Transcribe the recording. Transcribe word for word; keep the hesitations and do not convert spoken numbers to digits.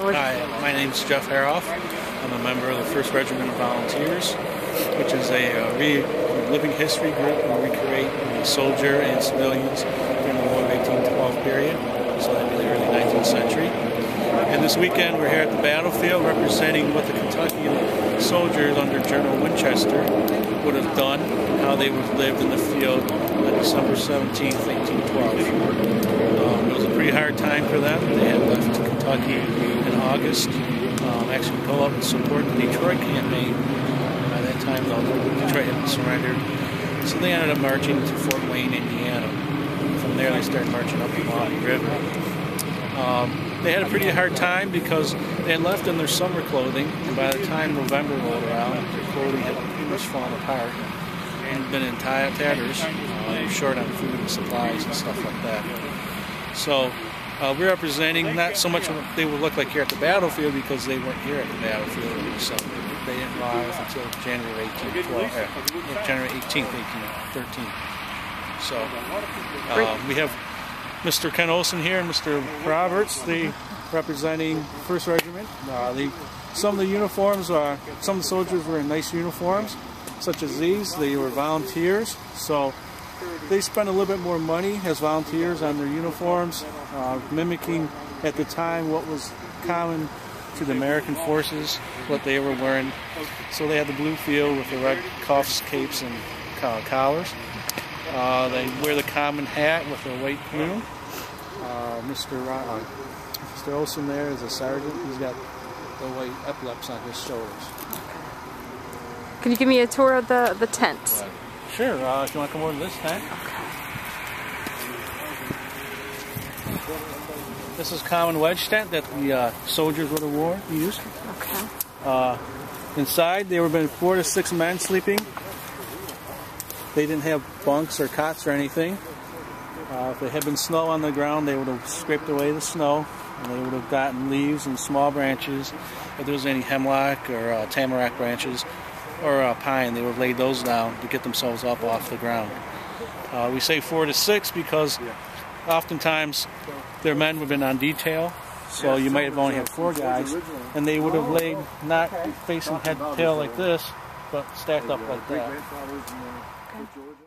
Hi, my name's Jeff Harroff. I'm a member of the first Regiment of Volunteers, which is a uh, re living history group where we create uh, soldier and civilians during the War of eighteen twelve period, so in the early nineteenth century. And this weekend we're here at the battlefield representing what the Kentucky soldiers under General Winchester would have done, and how they would have lived in the field on December seventeenth, eighteen twelve. Um, it was a pretty hard time for them. They had left Kentucky in August, um, actually go up and support the Detroit campaign. By that time, though, Detroit had surrendered. So they ended up marching to Fort Wayne, Indiana. From there, they started marching up the Maumee River. Um, they had a pretty hard time because they had left in their summer clothing, and by the time November rolled around, their clothing had pretty much fallen apart and been in tatters. Uh, they were short on food and supplies and stuff like that. So. Uh, we're representing not so much what they would look like here at the battlefield, because they weren't here at the battlefield, so they didn't arrive until January eighteenth, eighteen thirteen. So uh, we have Mister Ken Olson here and Mister Roberts, the representing first Regiment. Uh, the, some of the uniforms, are, some of the soldiers were in nice uniforms, such as these. They were volunteers, so they spent a little bit more money as volunteers on their uniforms, uh, mimicking at the time what was common to the American forces, what they were wearing. So they had the blue field with the red cuffs, capes, and uh, collars. Uh, they wear the common hat with a white plume. Uh, Mister Ron, Mister Olson there is a sergeant. He's got the white epaulets on his shoulders. Can you give me a tour of the, the tent? Right. Sure, uh, if you want to come over to this tent. Okay. This is common wedge tent that the uh, soldiers would have worn, used. Okay. Uh, inside, there would have been four to six men sleeping. They didn't have bunks or cots or anything. Uh, if there had been snow on the ground, they would have scraped away the snow, and they would have gotten leaves and small branches. If there was any hemlock or uh, tamarack branches, or uh, pine, they would lay those down to get themselves up off the ground. Uh, we say four to six because oftentimes their men would have been on detail, so you might have only had four guys, and they would have laid not facing head to tail like this, but stacked up like that.